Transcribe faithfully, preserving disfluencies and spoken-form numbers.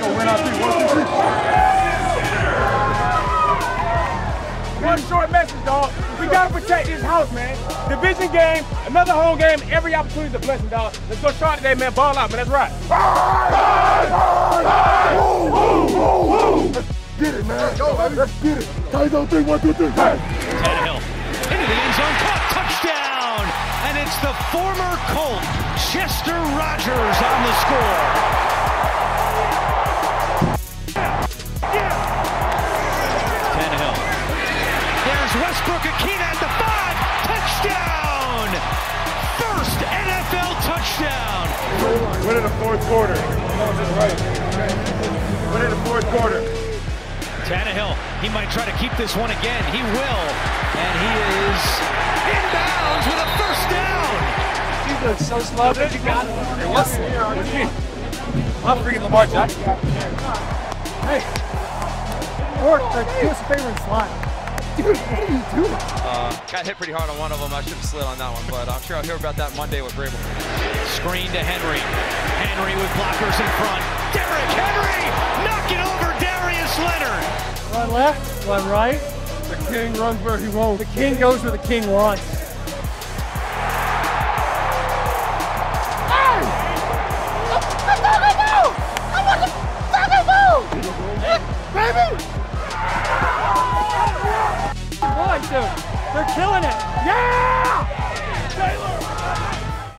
Let's go, win our three. One, two, three. One short message, dog. We gotta protect this house, man. Division game, another home game, every opportunity's a blessing, dog. Let's go try today, man. Ball out, man. That's right. Ball, ball, ball, ball. Get it, man. Let's go, baby. Let's get it. Tannehill, three, one, two, three. Tannehill into the end zone, caught, touchdown, and it's the former Colt, Chester Rogers, on the score. Yeah. Yeah. Tannehill. There's Westbrook Akina at the five. Touchdown. First N F L touchdown. Win in the fourth quarter. No, just right. Win in the fourth quarter. Tannehill, he might try to keep this one again. He will. And he is inbounds with a first down. He looks so slow. What you got? What's here? I'm freaking Lamar Jackson. Hey. Or, like, do us a favor and slide. Dude, what are you doing? Uh, got hit pretty hard on one of them. I should have slid on that one, but I'm sure I'll hear about that Monday with Grable. Screen to Henry. Henry with blockers in front. Derrick Henry! Knock it over, Darius Leonard! Run left, run right. The king runs where he won't. The king goes where the king wants. Hey! I want the fucking move! Baby! One, two, they're killing it! Yeah!